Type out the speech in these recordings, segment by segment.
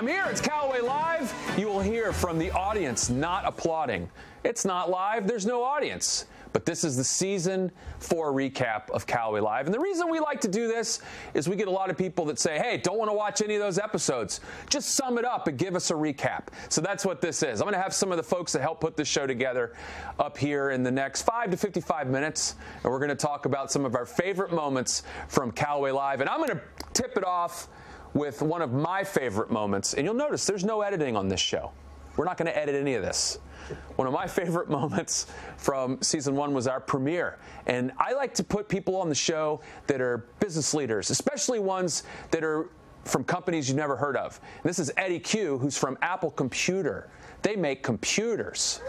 I'm here. It's Callaway Live. You will hear from the audience not applauding. It's not live. There's no audience. But this is the season 4 recap of Callaway Live. And the reason we like to do this is we get a lot of people that say, hey, don't want to watch any of those episodes. Just sum it up and give us a recap. So that's what this is. I'm going to have some of the folks that helped put this show together up here in the next 5 to 55 minutes. And we're going to talk about some of our favorite moments from Callaway Live. And I'm going to tip it off with one of my favorite moments. And you'll notice there's no editing on this show. We're not going to edit any of this. One of my favorite moments from season 1 was our premiere. And I like to put people on the show that are business leaders, especially ones that are from companies you've never heard of. And this is Eddie Cue, who's from Apple Computer. They make computers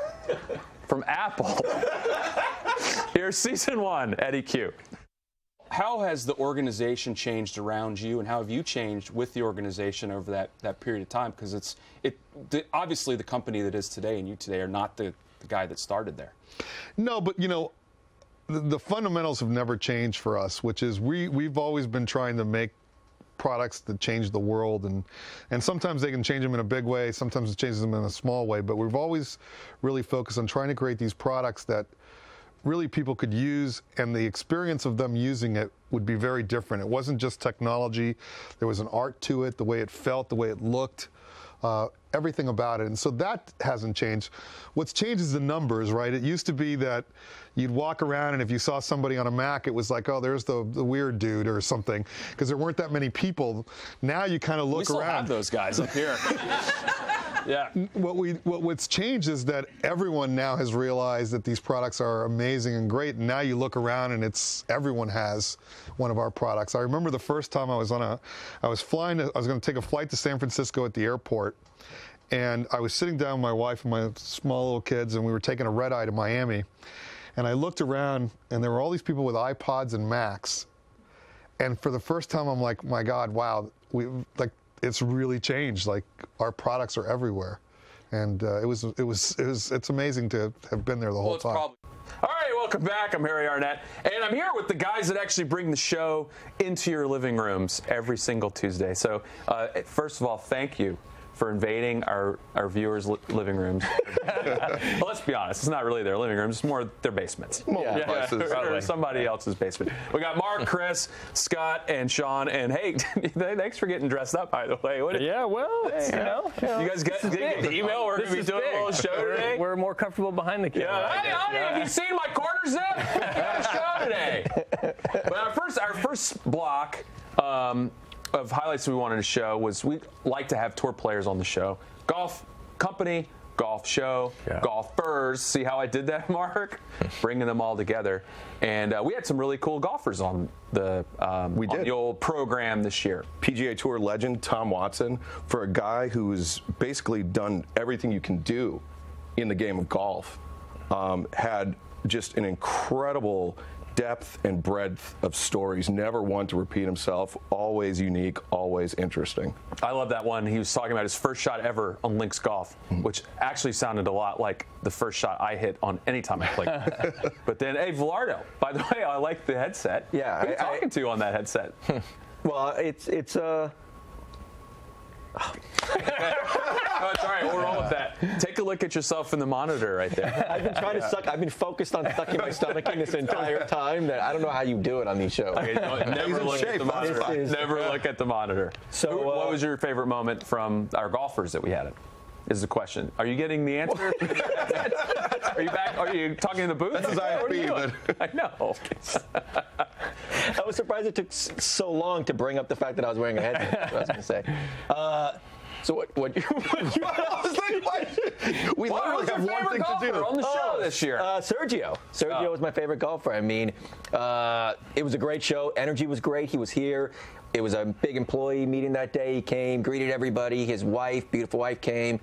from Apple. Here's season 1, Eddie Cue. How has the organization changed around you, and how have you changed with the organization over that period of time? Because obviously the company that is today and you today are not the guy that started there. No, but you know, the fundamentals have never changed for us, which is we've always been trying to make products that change the world, and sometimes they can change them in a big way, sometimes it changes them in a small way, but we've always really focused on trying to create these products that really people could use, and the experience of them using it would be very different. It wasn't just technology. There was an art to it, the way it felt, the way it looked, everything about it. And so that hasn't changed. What's changed is the numbers, right? It used to be that you'd walk around and if you saw somebody on a Mac, it was like, oh, there's the weird dude or something, because there weren't that many people. Now you kind of look around. We still have those guys up here. Yeah. What's changed is that everyone now has realized that these products are amazing and great, and now you look around and it's everyone has one of our products. I remember the first time I was going to take a flight to San Francisco at the airport, and I was sitting down with my wife and my small little kids, and we were taking a red eye to Miami, and I looked around and there were all these people with iPods and Macs, and for the first time I'm like, my God, wow, it's really changed. Like, our products are everywhere, and it's amazing to have been there the whole time. All right, welcome back. I'm Harry Arnett, and I'm here with the guys that actually bring the show into your living rooms every single Tuesday. So, first of all, thank you for invading our viewers' living rooms. Well, let's be honest, it's not really their living rooms; it's more their basements. Or somebody else's basement. We got Mark, Chris, Scott, and Sean. And hey, thanks for getting dressed up, by the way. You guys got the email. We're going to be doing a little show today. We're more comfortable behind the camera. Yeah. Hey, honey, have you seen my quarter zip? We got a show today. But our first block of highlights we wanted to show was, we like to have tour players on the show. Golf company, golf show, golfers. See how I did that, Mark? Bringing them all together. And we had some really cool golfers on the old program this year. PGA Tour legend Tom Watson, for a guy who's basically done everything you can do in the game of golf, had just an incredible depth and breadth of stories, never one to repeat himself, always unique, always interesting. I love that one. He was talking about his first shot ever on Lynx Golf, which actually sounded a lot like the first shot I hit on any time I played. But then, hey, Velardo, by the way, I like the headset. Yeah. Who are you talking to on that headset? Well, it's oh, it's all right, we'll roll with that. Take a look at yourself in the monitor right there. I've been trying to suck. I've been focused on sucking my stomach in this entire time. That I don't know how you do it on these shows. Okay, never look at the monitor. Never look at the monitor. So, what was your favorite moment from our golfers that we had? Is the question. Are you getting the answer? Are you back? Are you talking in the booth? That's his IFB, but I know. I was surprised it took so long to bring up the fact that I was wearing a headset. I was gonna say. So what you I was like, what? We literally have one thing to do on the show this year. Sergio. Sergio was my favorite golfer. I mean, it was a great show. Energy was great. He was here. It was a big employee meeting that day. He came, greeted everybody. His wife, beautiful wife, came.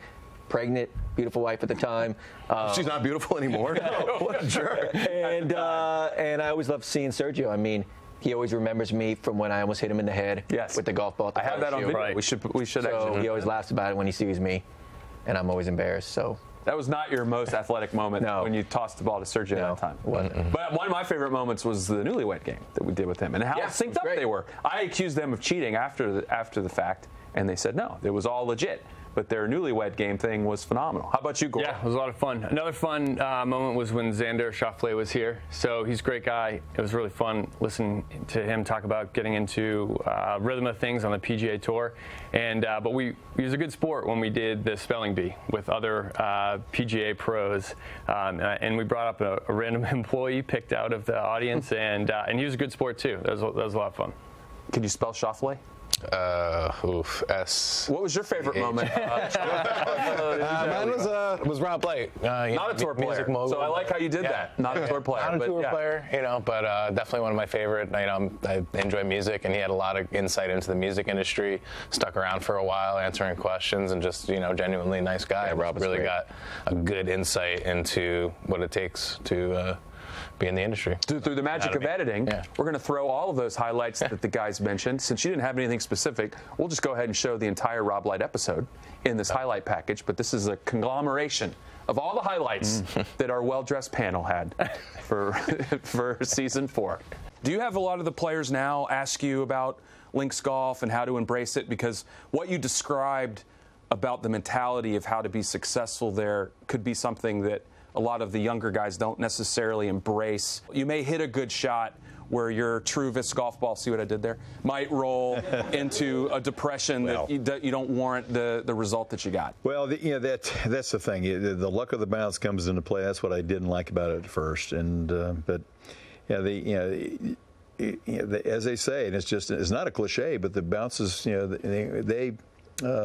Pregnant, beautiful wife at the time. She's not beautiful anymore. No, what a jerk. And I always loved seeing Sergio. I mean, he always remembers me from when I almost hit him in the head with the golf ball. I have that on video. Right. We should actually. So he always laughs about it when he sees me, and I'm always embarrassed. So that was not your most athletic moment when you tossed the ball to Sergio that time. But one of my favorite moments was the newlywed game that we did with him, and how synced up they were. I accused them of cheating after the fact. And they said no, it was all legit. But their newlywed game thing was phenomenal. How about you, Gore? Yeah, it was a lot of fun. Another fun moment was when Xander Schauffele was here. So he's a great guy. It was really fun listening to him talk about getting into rhythm of things on the PGA Tour. And but he was a good sport when we did the spelling bee with other PGA pros. And we brought up a random employee picked out of the audience, and he was a good sport too. That was a lot of fun. Can you spell Schauffele? What was your favorite moment? Mine was Rob Light. Not a tour player. So I like how you did that. Not a tour player. Not a tour player, you know, but definitely one of my favorite. I enjoy music, and he had a lot of insight into the music industry. Stuck around for a while, answering questions, and just, you know, genuinely nice guy. Yeah, Rob really got a good insight into what it takes to be in the industry. Through the magic of editing, we're going to throw all of those highlights that the guys mentioned. Since you didn't have anything specific, we'll just go ahead and show the entire Rob Light episode in this highlight package. But this is a conglomeration of all the highlights that our well-dressed panel had for season 4. Do you have a lot of the players now ask you about Lynx Golf and how to embrace it? Because what you described about the mentality of how to be successful there could be something that a lot of the younger guys don't necessarily embrace. You may hit a good shot where your Truvis golf ball, see what I did there, might roll into a depression that you don't warrant the result that you got. Well, you know, that's the thing. The luck of the bounce comes into play. That's what I didn't like about it at first. And but yeah, as they say, and it's not a cliche, but the bounces, you know,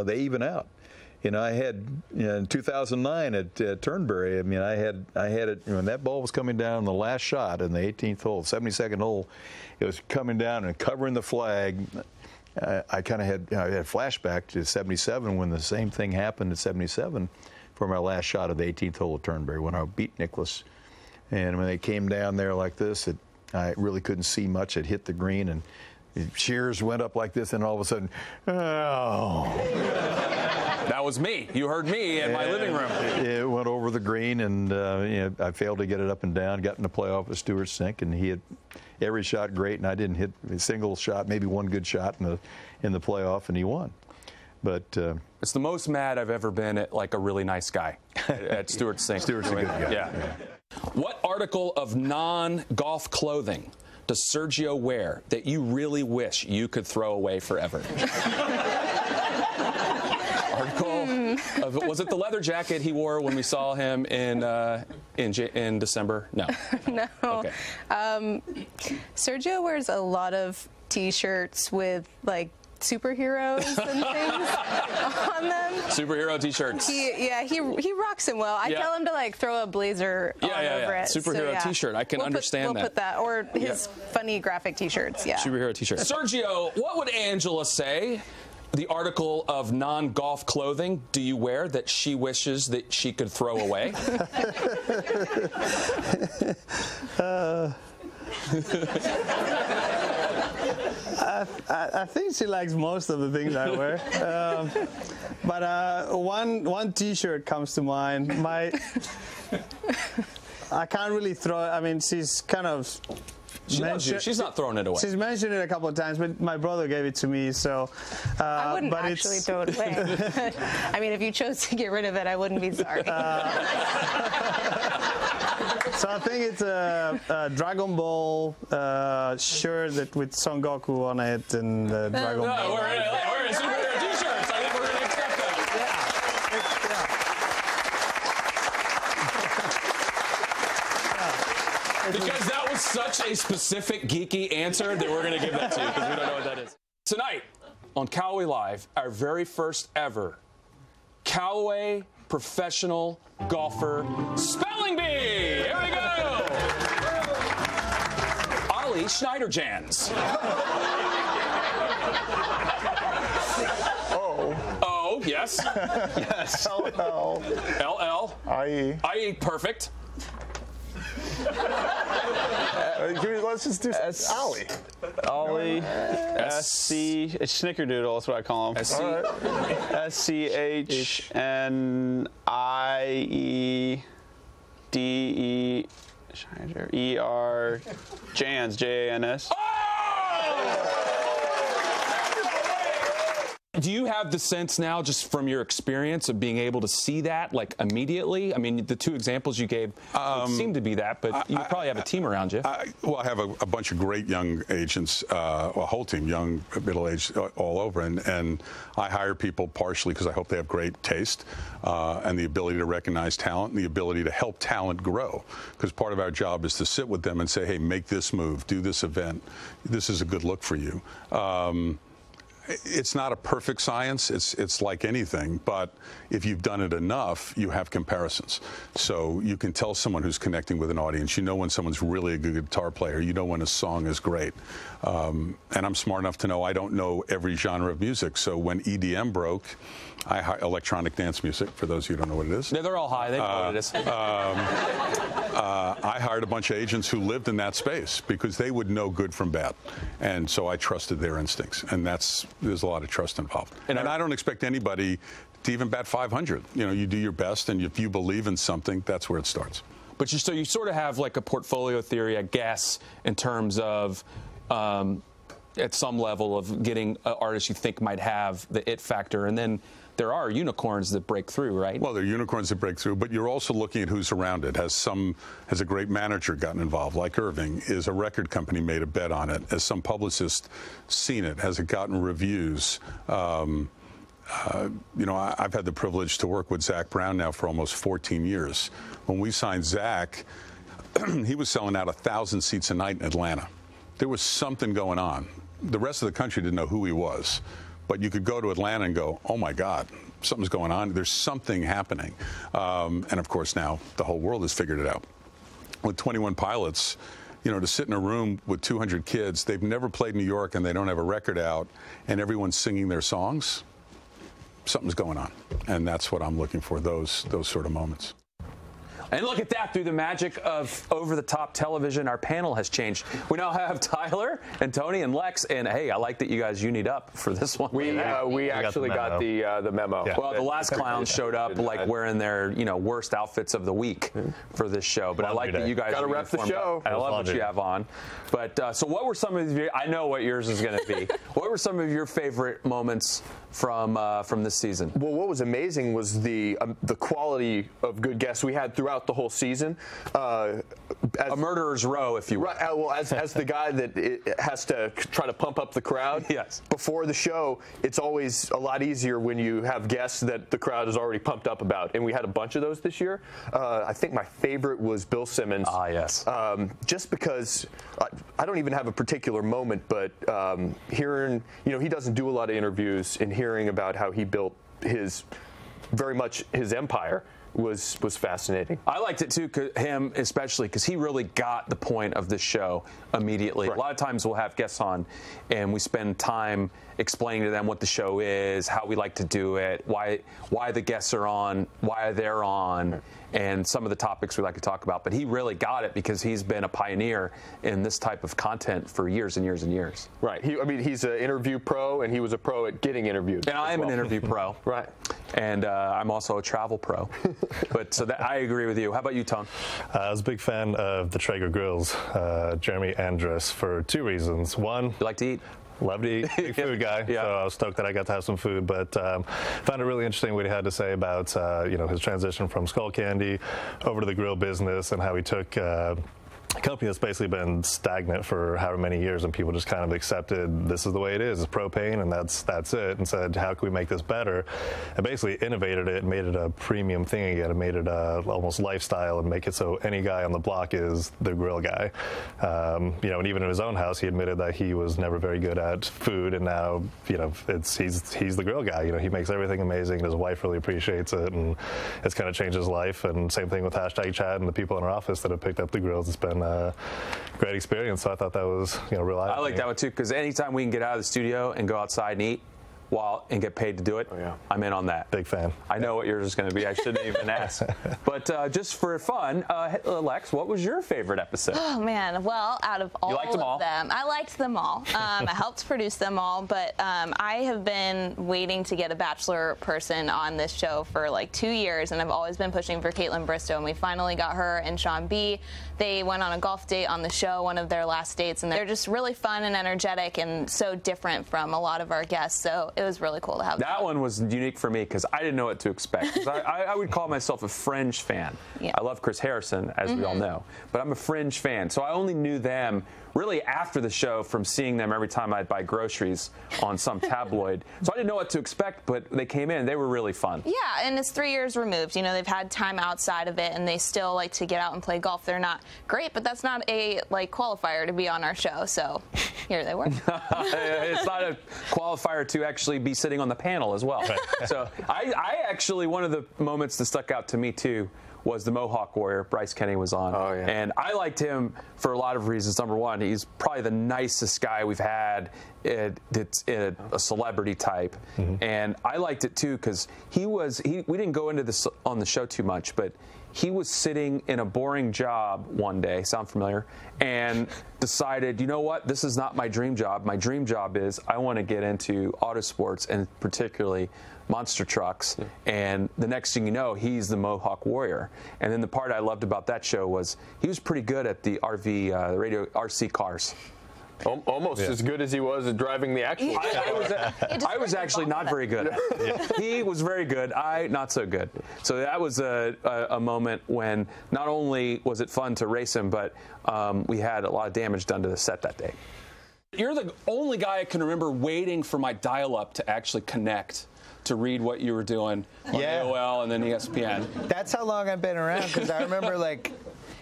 they even out. You know, I had, you know, in 2009 at Turnberry, I mean, I had it, when that ball was coming down the last shot in the 18th hole, 72nd hole, it was coming down and covering the flag. I kind of had, you know, I had a flashback to 77 when the same thing happened at 77 for my last shot of the 18th hole at Turnberry when I beat Nicholas. And when they came down there like this, I really couldn't see much. It hit the green and shears went up like this, and all of a sudden, oh. That was me. You heard me in my living room. It went over the green, and you know, I failed to get it up and down. Got in the playoff with Stuart Sink, and he had every shot great, and I didn't hit a single shot, maybe one good shot in the playoff, and he won. But it's the most mad I've ever been at, like, a really nice guy at Stuart Sink. Stuart's a good guy. Yeah. What article of non-golf clothing does Sergio wear that you really wish you could throw away forever? Article of, was it the leather jacket he wore when we saw him in December? No. No. Okay. Sergio wears a lot of T-shirts with, like, superheroes and things on them. Superhero T-shirts. He rocks them well. I tell him to, like, throw a blazer over it. Superhero T-shirt. I can understand that. We'll put that, or his funny graphic T-shirts. Yeah. Superhero T-shirt. Sergio, what would Angela say? The article of non-golf clothing do you wear that she wishes that she could throw away? I think she likes most of the things I wear, but one T-shirt comes to mind. I can't really throw. I mean, she's kind of. She's not throwing it away. She's mentioned it a couple of times, but my brother gave it to me, so. I wouldn't actually throw it away. I mean, if you chose to get rid of it, I wouldn't be sorry. So I think it's a Dragon Ball shirt that with Son Goku on it and Dragon Ball. No, we're in superhero T-shirts. I think we're going to accept that. Yeah. Because that was such a specific geeky answer that we're going to give that to you because we don't know what that is. Tonight on Callaway Live, our very first ever Callaway Professional Golfer Spelling Bee. Here we go. Ollie Schneiderjans. Oh, yes. Yes. LL. LL. IE. IE, perfect. Let's just do Ollie. Ollie. SC. It's Snickerdoodle, that's what I call him. SCHNIEDE. ER. Jans. JANS. Oh! Do you have the sense now, just from your experience of being able to see that, like, immediately? I mean, the two examples you gave seem to be that, but you probably have a team around you. Well, I have a bunch of great young agents, a whole team, young, middle-aged, all over. And I hire people partially because I hope they have great taste and the ability to recognize talent and the ability to help talent grow. Because part of our job is to sit with them and say, hey, make this move, do this event. This is a good look for you. It's not a perfect science. It's like anything, but if you've done it enough, you have comparisons. So you can tell someone who's connecting with an audience. You know when someone's really a good guitar player. You know when a song is great. And I'm smart enough to know I don't know every genre of music. So when EDM broke, electronic dance music, for those of you who don't know what it is. No, they're all high. They know what it is. I hired a bunch of agents who lived in that space because they would know good from bad. And so I trusted their instincts. And that's, there's a lot of trust involved. And I don't expect anybody to even bat 500. You know, you do your best, and if you believe in something, that's where it starts. But you, so you sort of have like a portfolio theory, I guess, in terms of at some level of getting artists you think might have the it factor, and then there are unicorns that break through, right? Well, there are unicorns that break through, but you're also looking at who's around it. Has a great manager gotten involved, like Irving? Is a record company made a bet on it? Has some publicist seen it? Has it gotten reviews? You know, I've had the privilege to work with Zach Brown now for almost 14 years. When we signed Zach, he was selling out 1,000 seats a night in Atlanta. There was something going on. The rest of the country didn't know who he was. But you could go to Atlanta and go, oh, my God, something's going on. There's something happening. And, of course, now the whole world has figured it out. With 21 Pilots, you know, to sit in a room with 200 kids, they've never played New York and they don't have a record out, and everyone's singing their songs, something's going on. And that's what I'm looking for, those sort of moments. And look at that, through the magic of over-the-top television, our panel has changed. We now have Tyler and Tony and Lex, and hey, I like that you guys unied up for this one. We actually got the memo. Yeah. Well, the last clown showed up like wearing their, you know, worst outfits of the week for this show, but I like that you guys gotta rep the show. I love what you have on. But so what were some of your, I know what yours is going to be. What were some of your favorite moments from this season? Well, what was amazing was the quality of good guests we had throughout the whole season. A murderer's row, if you will. Right, well, as the guy that has to try to pump up the crowd, yes, before the show, it's always a lot easier when you have guests that the crowd is already pumped up about. And we had a bunch of those this year. I think my favorite was Bill Simmons. Ah, yes. Just because I don't even have a particular moment, but hearing, you know, he doesn't do a lot of interviews, and hearing about how he built his, very much his empire, was fascinating. I liked it too, him especially, because he really got the point of this show immediately. Right. A lot of times we'll have guests on and we spend time explaining to them what the show is, how we like to do it, why the guests are on, why they're on, right, and some of the topics we like to talk about. But he really got it because he's been a pioneer in this type of content for years and years and years. Right. I mean, he's an interview pro, and he was a pro at getting interviewed. And I am an interview pro. Right. And I'm also a travel pro. But so that, I agree with you. How about you, Tom? I was a big fan of the Traeger Grills, Jeremy Andrus, for two reasons. One, you like to eat. Love to eat, big food guy, yeah. So I was stoked that I got to have some food, but found it really interesting what he had to say about you know, his transition from Skullcandy over to the grill business and how he took a company that's basically been stagnant for however many years and people just kind of accepted this is the way it is, it's propane and that's it, and said how can we make this better, and basically innovated it and made it a premium thing again and made it almost lifestyle and make it so any guy on the block is the grill guy. You know, and even in his own house he admitted that he was never very good at food, and now, you know, he's the grill guy. You know, he makes everything amazing and his wife really appreciates it, and it's kind of changed his life. And same thing with Hashtag Chad and the people in our office that have picked up the grills. It's been great experience. So I thought that was, you know, real eye-opening. I like that one too, because anytime we can get out of the studio and go outside and eat and get paid to do it, oh, yeah, I'm in on that. Big fan. I know what yours is going to be. I shouldn't even ask. But just for fun, Lex, what was your favorite episode? Oh, man. Well, out of all of them, I liked them all. I helped produce them all, but I have been waiting to get a Bachelor person on this show for like 2 years, and I've always been pushing for Caitlin Bristow, and we finally got her and Sean B. They went on a golf date on the show, one of their last dates, and they're just really fun and energetic and so different from a lot of our guests. So it it was really cool to have. That one was unique for me because I didn't know what to expect. I would call myself a fringe fan. Yeah. I love Chris Harrison, as we all know, but I'm a fringe fan. So I only knew them really after the show from seeing them every time I'd buy groceries on some tabloid. So I didn't know what to expect, but they came in. They were really fun. Yeah, and it's 3 years removed. You know, they've had time outside of it, and they still like to get out and play golf. They're not great, but that's not a like qualifier to be on our show. So here they were. It's not a qualifier to actually be sitting on the panel as well. Right. So I actually, one of the moments that stuck out to me, too, was the Mohawk Warrior. Bryce Kenny was on. Oh, yeah. And I liked him for a lot of reasons. Number one, he's probably the nicest guy we've had. It's a celebrity type. And I liked it, too, because he was we didn't go into this on the show too much, but he was sitting in a boring job one day, sound familiar, and decided, you know what, this is not my dream job. My dream job is I want to get into auto sports and particularly monster trucks. And the next thing you know, he's the Mohawk Warrior. And then the part I loved about that show was he was pretty good at the RV, RC cars. Almost as good as he was at driving the actual car. I was actually not very good. He was very good. I, not so good. So that was a moment when not only was it fun to race him, but we had a lot of damage done to the set that day. You're the only guy I can remember waiting for my dial-up to actually connect to read what you were doing on AOL and then ESPN. That's how long I've been around, because I remember, like,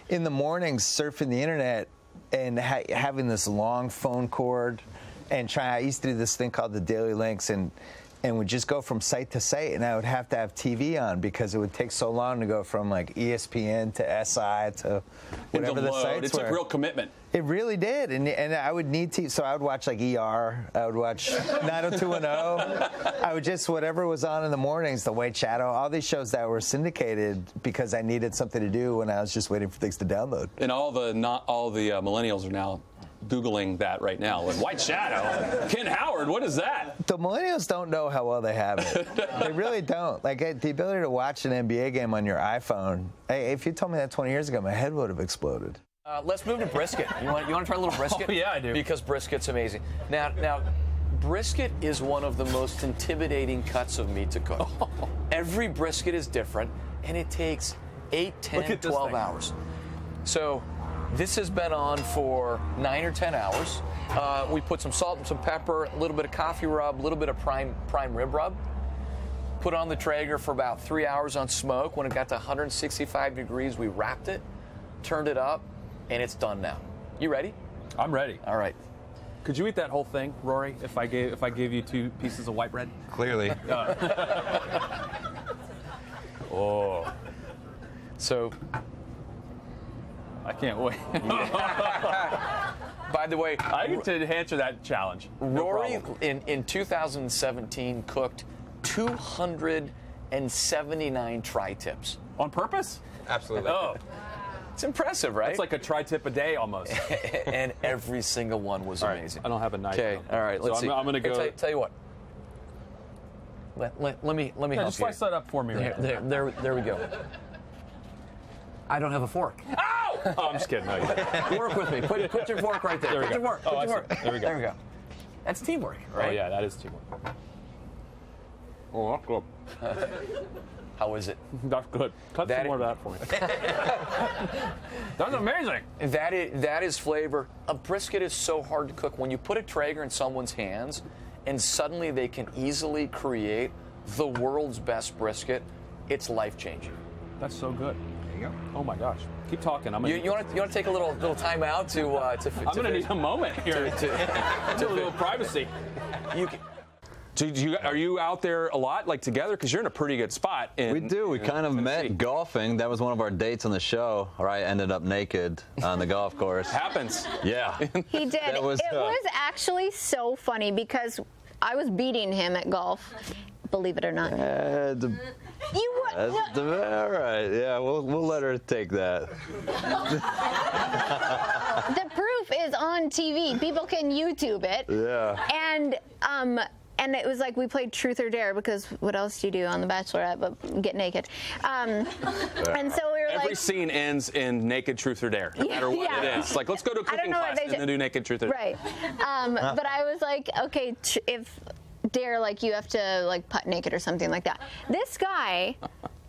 in the mornings surfing the internet and having this long phone cord and I used to do this thing called the Daily Lynx and would just go from site to site, and I would have to have TV on because it would take so long to go from like ESPN to SI to whatever the sites were. It took real commitment. It really did, and I would need to, so I would watch like ER, I would watch 90210, I would just, whatever was on in the mornings, The White Shadow, all these shows that were syndicated because I needed something to do when I was just waiting for things to download. And all the millennials are now Googling that right now. Like, White Shadow, Ken Howard, what is that? The millennials don't know how well they have it. They really don't. Like, the ability to watch an NBA game on your iPhone, if you told me that 20 years ago, my head would have exploded. Let's move to brisket. You want to try a little brisket? Oh, yeah, I do. Because brisket's amazing. Now, brisket is one of the most intimidating cuts of meat to cook. Oh. Every brisket is different, and it takes 8, 10, 12 hours. So this has been on for 9 or 10 hours. We put some salt and some pepper, a little bit of coffee rub, a little bit of prime rib rub. Put on the Traeger for about 3 hours on smoke. When it got to 165 degrees, we wrapped it, turned it up, and it's done now. You ready? I'm ready. All right. Could you eat that whole thing, Rory, if I gave you 2 pieces of white bread? Clearly. Oh. So I can't wait. By the way, I get to answer that challenge. Rory in 2017 cooked 279 tri-tips. On purpose? Absolutely. Oh. It's impressive, right? It's like a tri-tip a day almost. And every single one was amazing. Right. I don't have a knife. Okay, all right. Let's see. I'm going to go. Tell you what. Let me help you. Just slice that up for me. There we go. I don't have a fork. Ow! Oh, I'm just kidding. No, you don't. Work with me. Put your fork right there. Put your fork. There we go. There we go. That's teamwork, right? Oh yeah, that is teamwork. Oh, that's good. How is it? That's good. Cut some more of that for me. That's amazing. That is flavor. A brisket is so hard to cook. When you put a Traeger in someone's hands, and suddenly they can easily create the world's best brisket, it's life-changing. That's so good. There you go. Oh my gosh. Keep talking. You want to take a little time out to I'm going to need a moment here to a little privacy. Are you out there a lot, like together? Because you're in a pretty good spot. We kind of met golfing. That was one of our dates on the show, where I ended up naked on the golf course. Happens. Yeah. He did. It was actually so funny because I was beating him at golf, believe it or not. All right. Yeah, we'll let her take that. The proof is on TV. People can YouTube it. Yeah. And it was like we played Truth or Dare because what else do you do on The Bachelorette but get naked? And so we were every scene ends in naked Truth or Dare, no matter what it is. It's like, let's go to a cooking class and then do naked Truth or Dare. Right. But I was like, okay, if dare, like, you have to, like, putt naked or something like that. This guy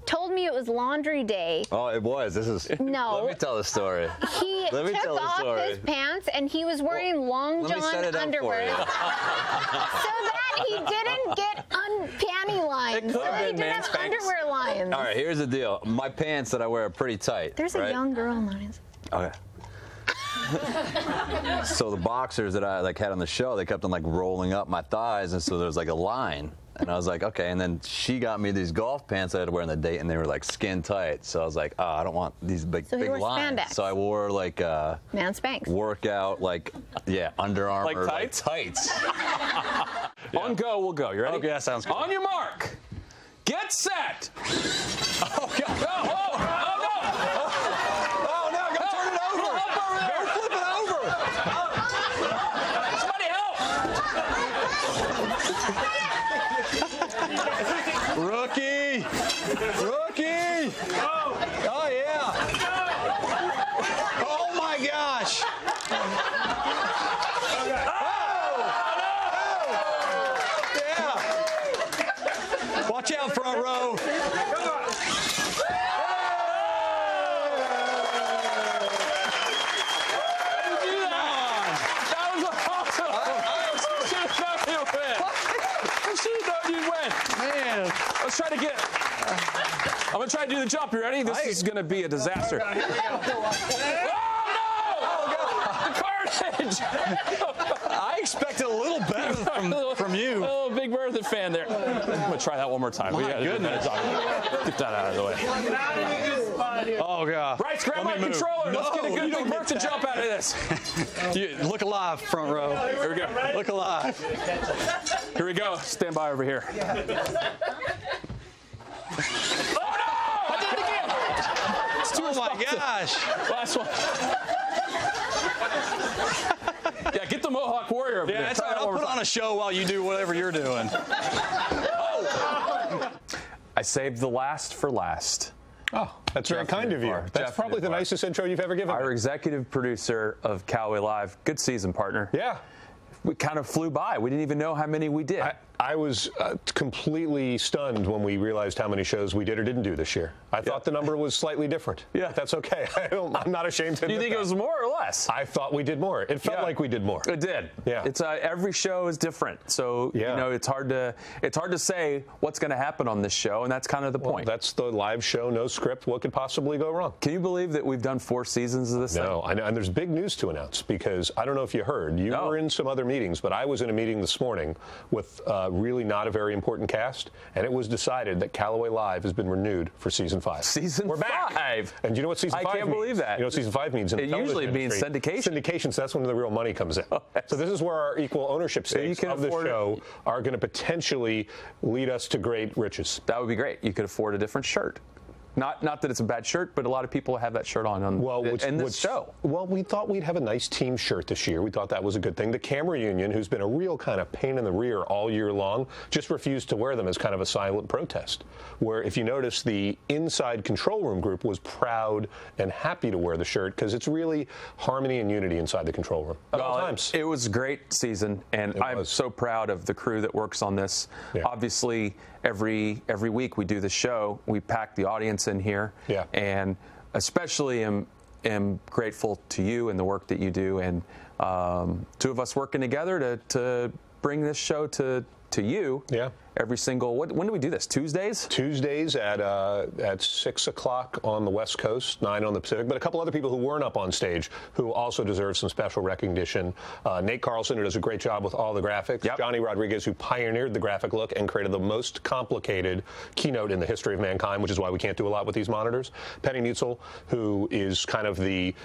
told me it was laundry day. Oh, it was. This is... No. Let me tell the story. He took off his pants, and he was wearing long john underwear. So that he didn't get panty lines. It could have been man spanks. Underwear lines. All right, here's the deal. My pants that I wear are pretty tight. There's a young girl in lines. Okay. So the boxers that I like had on the show, they kept on like rolling up my thighs, and so there was like a line, and I was like, okay. And then she got me these golf pants I had to wear on the date, and they were like skin tight. So I was like, oh, I don't want these big lines. Spandex. So I wore like man spanks, workout like Under Armour like tights. On go, we'll go. You ready? Okay, that sounds good. On your mark, get set. Oh God! Oh no! Rookie! Rookie! Oh! Oh, yeah! Oh, my gosh! Okay. Oh! Oh! Yeah! Watch out, front row! Come on! Let's try to get it. I'm going to try to do the jump. You ready? This is going to be a disaster. Oh, no! Oh, the carnage! I expected a little better from you. Oh, Big Bertha fan there. I'm going to try that one more time. My goodness. Get that out of the way. Oh, God. Bryce, grab my controller. No, let's get a good Big Bertha jump out of this. Look alive, front row. Here we go. Look alive. Here we go. Stand by over here. Oh, no! I did it again! It's too gosh. Last one. Yeah, get the Mohawk Warrior over there. That's all right. I'll put on a show while you do whatever you're doing. Oh. I saved the last for last. Oh, that's very kind of you. That's probably the nicest intro you've ever given. Our executive producer of Callaway Live. Good season, partner. Yeah. We kind of flew by. We didn't even know how many we did. I was completely stunned when we realized how many shows we did or didn't do this year. I thought the number was slightly different. Yeah. But that's okay. I'm not ashamed to admit that. Do you think it was more or less? I thought we did more. It felt like we did more. It did. Yeah. It's every show is different. So, you know, it's hard to say what's going to happen on this show, and that's kind of the point. That's the live show, no script. What could possibly go wrong? Can you believe that we've done 4 seasons of this thing? I know. And there's big news to announce because I don't know if you heard. You were in some other meetings, but I was in a meeting this morning with really not a very important cast, and it was decided that Callaway Live has been renewed for season 5. We're back. And you know what season 5 means? I can't believe that. You know what season 5 means? It usually means syndication. Syndication, so that's when the real money comes in. So this is where our equal ownership stakes of the show are going to potentially lead us to great riches. That would be great. You could afford a different shirt. Not that it's a bad shirt, but a lot of people have that shirt on this show. Well, we thought we'd have a nice team shirt this year. We thought that was a good thing. The camera union, who's been a real kind of pain in the rear all year long, just refused to wear them as kind of a silent protest. Where, if you notice, the inside control room group was proud and happy to wear the shirt because it's really harmony and unity inside the control room. It was a great season, and I'm so proud of the crew that works on this. Yeah. Obviously, every week we do the show, we pack the audience in here, and especially am grateful to you and the work that you do, and two of us working together to bring this show to you. Yeah. Every single when do we do this? Tuesdays? Tuesdays at 6 o'clock on the West Coast, 9 on the Pacific. But a couple other people who weren't up on stage who also deserve some special recognition. Nate Carlson, who does a great job with all the graphics. Yep. Johnny Rodriguez, who pioneered the graphic look and created the most complicated keynote in the history of mankind, which is why we can't do a lot with these monitors. Penny Mietzel, who is kind of the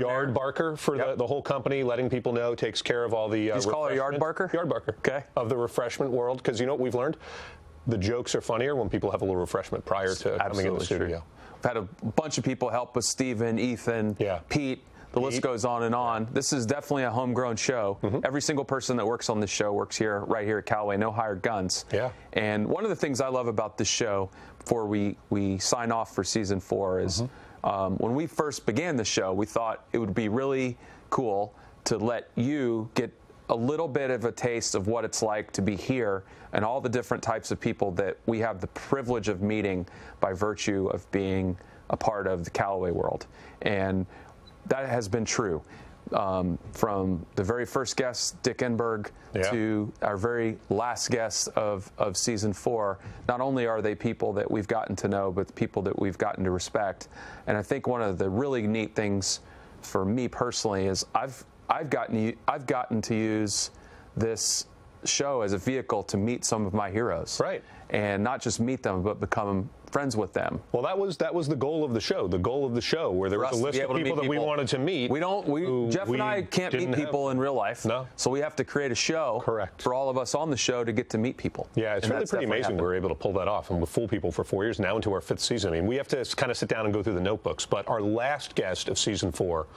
yard barker for the whole company, letting people know, takes care of all the you just call her yard barker? Yard barker. Okay. Of the refreshment world, because you know what we've learned? The jokes are funnier when people have a little refreshment prior to coming in the studio. We've had a bunch of people help us, Steven, Ethan, Pete. The list goes on and on. This is definitely a homegrown show. Mm-hmm. Every single person that works on this show works here, right here at Callaway. No hired guns. Yeah. And one of the things I love about this show, before we sign off for season 4, is when we first began the show, we thought it would be really cool to let you get a little bit of a taste of what it's like to be here and all the different types of people that we have the privilege of meeting by virtue of being a part of the Callaway world. And that has been true. From the very first guest, Dick Enberg, yeah, to our very last guest of season four, not only are they people that we've gotten to know, but people that we've gotten to respect. And I think one of the really neat things for me personally is I've gotten to use this show as a vehicle to meet some of my heroes. Right. And not just meet them, but become friends with them. Well, that was the goal of the show. The goal of the show, where there was a list of people that we wanted to meet. We don't. Jeff and I can't meet people in real life. No. So we have to create a show. Correct. For all of us on the show to get to meet people. Yeah, it's really pretty amazing we were able to pull that off, and we fooled people for 4 years now into our 5th season. I mean, we have to kind of sit down and go through the notebooks. But our last guest of season 4,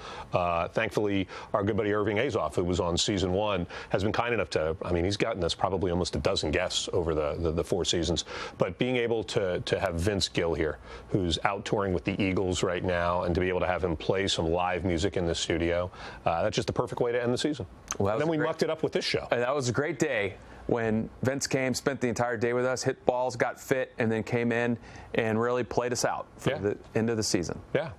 thankfully, our good buddy Irving Azoff, who was on season 1, has been kind enough to. I mean, he's gotten us probably almost a dozen guests over the 4 seasons. But being able to have Vince Gill here, who's out touring with the Eagles right now, and to be able to have him play some live music in the studio, that's just the perfect way to end the season. Well, and then we mucked it up with this show. And that was a great day when Vince came, spent the entire day with us, hit balls, got fit, and then came in and really played us out for the end of the season. Yeah.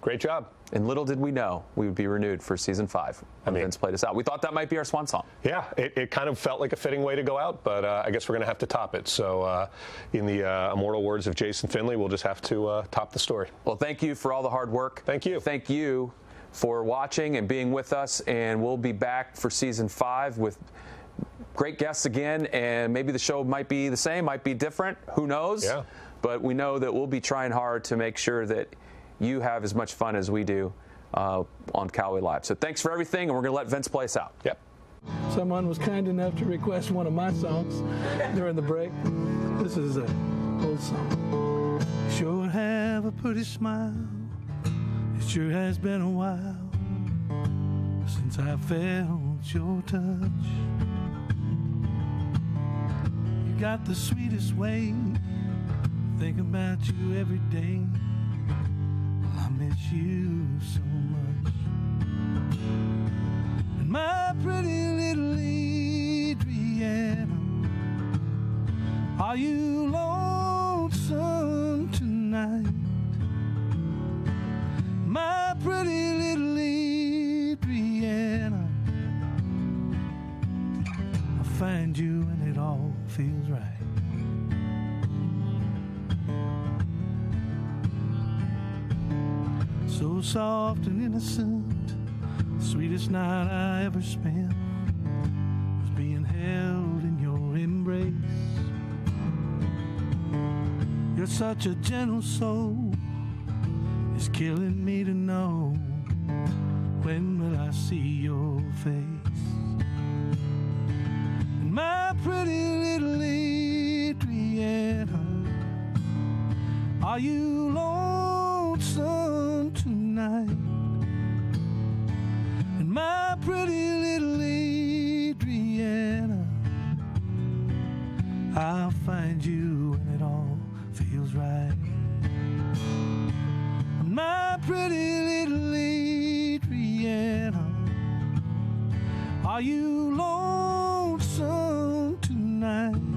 Great job. And little did we know we would be renewed for season 5. And Vince played us out. We thought that might be our swan song. Yeah, it kind of felt like a fitting way to go out, but I guess we're going to have to top it. So in the immortal words of Jason Finley, we'll just have to top the story. Well, thank you for all the hard work. Thank you. Thank you for watching and being with us. And we'll be back for season 5 with great guests again. And maybe the show might be the same, might be different. Who knows? Yeah. But we know that we'll be trying hard to make sure that you have as much fun as we do on Callaway Live. So thanks for everything, and we're going to let Vince play us out. Yep. Someone was kind enough to request one of my songs during the break. This is an old song. Sure have a pretty smile. It sure has been a while since I felt your touch. You got the sweetest way. Think about you every day. I miss you so much. And my pretty little Adriana, are you lonesome tonight? My pretty little Adriana, I'll find you and it all feels right. So soft and innocent, the sweetest night I ever spent was being held in your embrace. You're such a gentle soul, it's killing me to know, when will I see your face? And my pretty little Adriana, are you lonesome tonight? And my pretty little Adriana, I'll find you when it all feels right. And my pretty little Adriana, are you lonesome tonight?